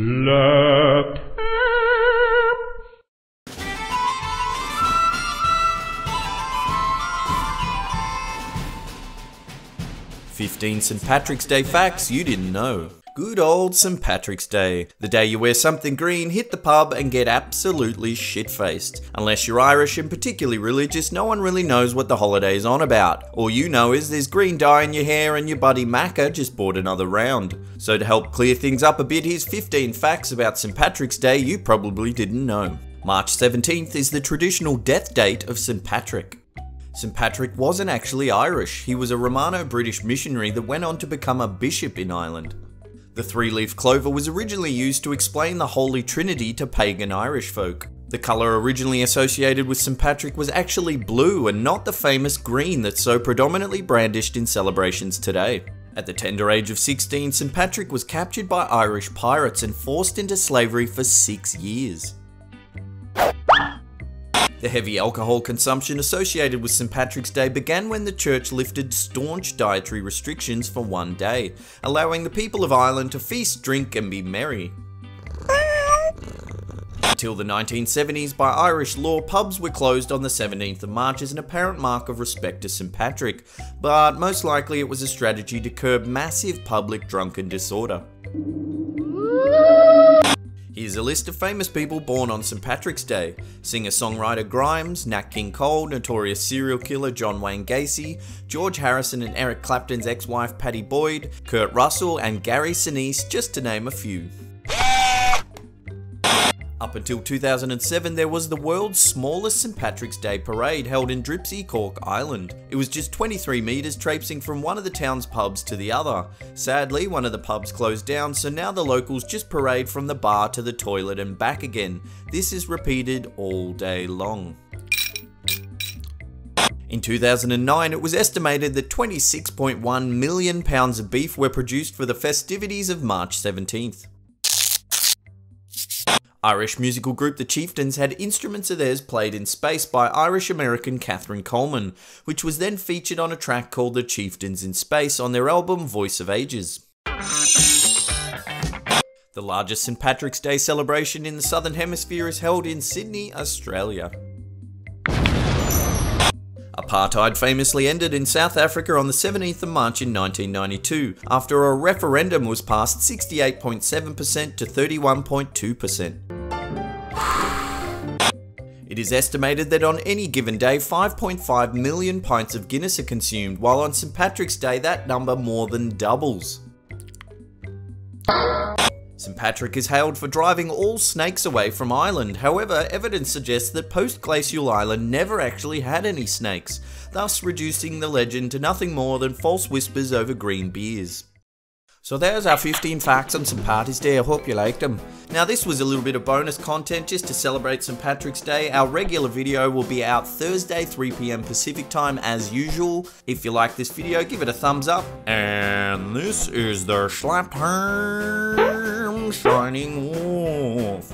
Slapped Ham. St Patrick's Day facts you didn't know. Good old St Patrick's Day. The day you wear something green, hit the pub and get absolutely shit-faced. Unless you're Irish and particularly religious, no one really knows what the holiday's on about. All you know is there's green dye in your hair and your buddy Macca just bought another round. So to help clear things up a bit, here's 15 facts about St Patrick's Day you probably didn't know. March 17th is the traditional death date of St Patrick. St Patrick wasn't actually Irish. He was a Romano-British missionary that went on to become a bishop in Ireland. The three-leaf clover was originally used to explain the Holy Trinity to pagan Irish folk. The colour originally associated with St Patrick was actually blue and not the famous green that's so predominantly brandished in celebrations today. At the tender age of 16, St Patrick was captured by Irish pirates and forced into slavery for 6 years. The heavy alcohol consumption associated with St Patrick's Day began when the church lifted staunch dietary restrictions for one day, allowing the people of Ireland to feast, drink and be merry. Until the 1970s, by Irish law, pubs were closed on the 17th of March as an apparent mark of respect to St Patrick, but most likely it was a strategy to curb massive public drunken disorder. Here's a list of famous people born on St Patrick's Day. Singer-songwriter Grimes, Nat King Cole, notorious serial killer John Wayne Gacy, George Harrison and Eric Clapton's ex-wife Patti Boyd, Kurt Russell and Gary Sinise, just to name a few. Up until 2007, there was the world's smallest St Patrick's Day parade held in Dripsy, Cork Island. It was just 23 metres traipsing from one of the town's pubs to the other. Sadly, one of the pubs closed down, so now the locals just parade from the bar to the toilet and back again. This is repeated all day long. In 2009, it was estimated that 26.1 million pounds of beef were produced for the festivities of March 17th. Irish musical group The Chieftains had instruments of theirs played in space by Irish-American Catherine Coleman, which was then featured on a track called The Chieftains in Space on their album Voice of Ages. The largest St Patrick's Day celebration in the Southern Hemisphere is held in Sydney, Australia. Apartheid famously ended in South Africa on the 17th of March in 1992, after a referendum was passed 68.7% to 31.2%. It is estimated that on any given day, 5.5 million pints of Guinness are consumed, while on St Patrick's Day that number more than doubles. St Patrick is hailed for driving all snakes away from Ireland. However, evidence suggests that post-glacial Ireland never actually had any snakes, thus reducing the legend to nothing more than false whispers over green beers. So there's our 15 facts on St Patrick's Day. I hope you liked them. Now this was a little bit of bonus content just to celebrate St Patrick's Day. Our regular video will be out Thursday 3 PM Pacific time as usual. If you like this video, give it a thumbs up. And this is the Slapped Ham Shining Wolf.